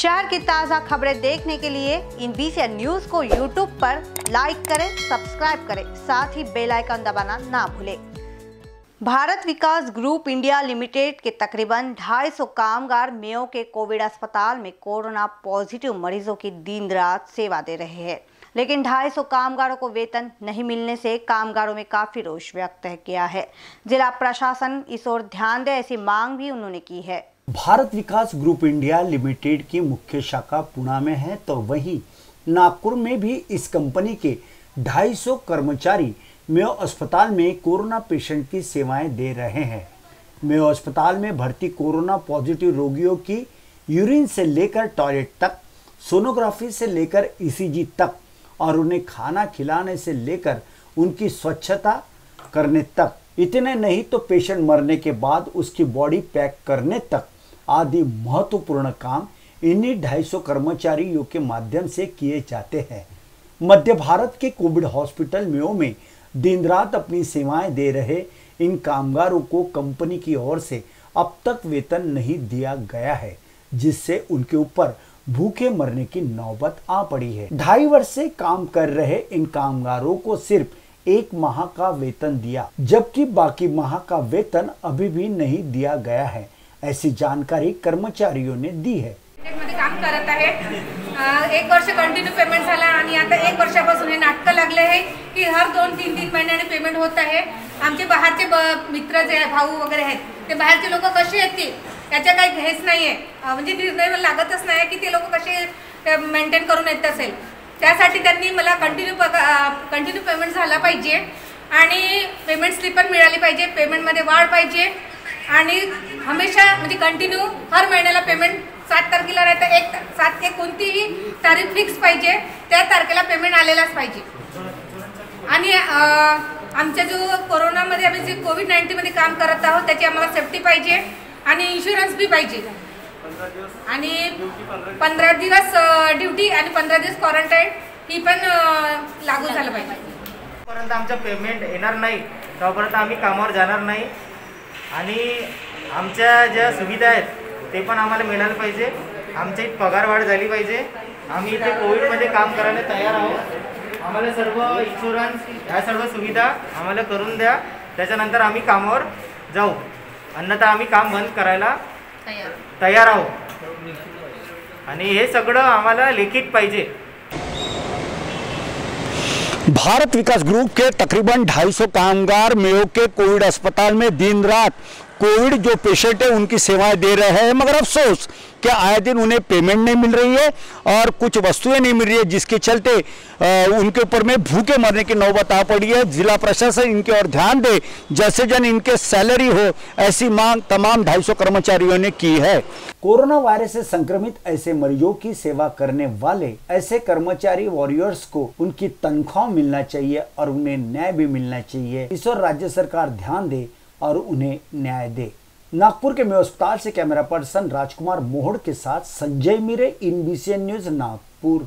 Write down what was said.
शहर की ताज़ा खबरें देखने के लिए इन बीसीएन न्यूज को YouTube पर लाइक करें, सब्सक्राइब करें, साथ ही बेल आइकन दबाना ना भूलें। Bharat Vikas group India limited के तकरीबन 250 कामगार मेयो के कोविड अस्पताल में कोरोना पॉजिटिव मरीजों की दिन रात सेवा दे रहे हैं, लेकिन 250 कामगारों को वेतन नहीं मिलने से कामगारों में काफी रोष व्यक्त किया है। जिला प्रशासन इस ओर ध्यान दे, ऐसी मांग भी उन्होंने की है। Bharat Vikas group India limited की मुख्य शाखा पुणे में है, तो वहीं नागपुर में भी इस कंपनी के 250 कर्मचारी मेयो अस्पताल में कोरोना पेशेंट की सेवाएं दे रहे हैं। मेयो अस्पताल में भर्ती कोरोना पॉजिटिव रोगियों की यूरिन से लेकर टॉयलेट तक, सोनोग्राफी से लेकर ईसीजी तक और उन्हें खाना खिलाने से लेकर उनकी स्वच्छता करने तक, इतने नहीं तो पेशेंट मरने के बाद उसकी बॉडी पैक करने तक आदि महत्वपूर्ण काम इन्हीं 250 कर्मचारियों के माध्यम से किए जाते हैं। मध्य भारत के कोविड हॉस्पिटल मेयो में दिन रात अपनी सेवाएं दे रहे इन कामगारों को कंपनी की ओर से अब तक वेतन नहीं दिया गया है, जिससे उनके ऊपर भूखे मरने की नौबत आ पड़ी है। 2.5 वर्ष से काम कर रहे इन कामगारों को सिर्फ 1 माह का वेतन दिया, जबकि बाकी माह का वेतन अभी भी नहीं दिया गया है। ऐसी जानकारी कर्मचारियों ने दी है। काम करत आहे, 1 वर्ष कंटिन्यू पेमेंट झाला आणि आता 1 वर्षापासून हे नाटक लागले आहे की हर 2-3 महिन्याने पेमेंट होत आहे। आमचे बाहेरचे मित्र जे भाऊ वगैरे आहेत ते बाहेरचे लोक कसे येतील त्याचा काही घेस नाहीये, म्हणजे निर्णय लागतच नाही की ते लोक कसे मेंटेन करून येत असेल। त्यासाठी त्यांनी मला कंटिन्यू पेमेंट झाला पाहिजे आणि पेमेंट स्लिप पण मिळाली पाहिजे, पेमेंट मध्ये वाढ पाहिजे आणि हमेशा म्हणजे कंटिन्यू हर महिन्याला पेमेंट 7 तारखेला रहता है, 1 कोणतीही तारीख फिक्स पाहिजे, त्या तारखेला पेमेंट आलेलाच पाहिजे। आणि आमच्या जो कोरोना मध्ये आम्ही जे कोविड-19 मध्ये काम करत आहोत त्याची आम्हाला सेफ्टी पाहिजे आणि इन्शुरन्स भी पाहिजे आणि 15 दिवस ड्यूटी आणि 15 दिवस क्वारंटाइन ही पण लागू झालं पाहिजे। परंतु आमचं पेमेंट येणार नाही तोपर्यंत आम्ही कामावर जाणार नाही आणि आमच्या ज्या सुविधा आहेत ते पण आम्हाला मिळालं पाहिजे, आमची पगारवाढ झाली पाहिजे। आम्ही इथे कोविडमध्ये काम करायला तयार आहोत, आम्हाला सर्व इन्शुरन्स ह्या सर्व सुविधा आम्हाला करून द्या, त्याच्यानंतर आम्ही कामावर जाऊ, अन्यथा आम्ही काम बंद करायला तयार आहोत आणि हे सगळं आम्हाला लिखित पाहिजे। भारत विकास ग्रुप के तकरीबन 250 कामगार मेयो के कोविड अस्पताल में दिन रात कोविड जो पेशेंट है उनकी सेवाएं दे रहे हैं, मगर अफसोस कि आए दिन उन्हें पेमेंट नहीं मिल रही है और कुछ वस्तुएं नहीं मिल रही है, जिसके चलते उनके ऊपर में भूखे मरने की नौबत आ पड़ी है। जिला प्रशासन इनके ओर ध्यान दे, जैसे जन इनके सैलरी हो, ऐसी मांग तमाम 250 कर्मचारियों ने की है। कोरोना वायरस से संक्रमित ऐसे मरीजों की सेवा करने वाले ऐसे कर्मचारी वॉरियर्स को उनकी तनख्वाह मिलना चाहिए और उन्हें न्याय भी मिलना चाहिए। इस पर राज्य सरकार ध्यान दे और उन्हें न्याय दे। नागपुर के मेयो अस्पताल से कैमरा पर्सन राजकुमार मोहड़ के साथ Sanjay Mire, in BCN news, Nagpur.